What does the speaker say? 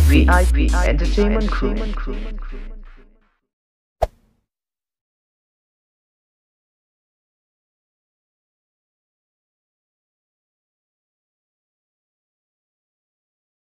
VIP Entertainment Crew.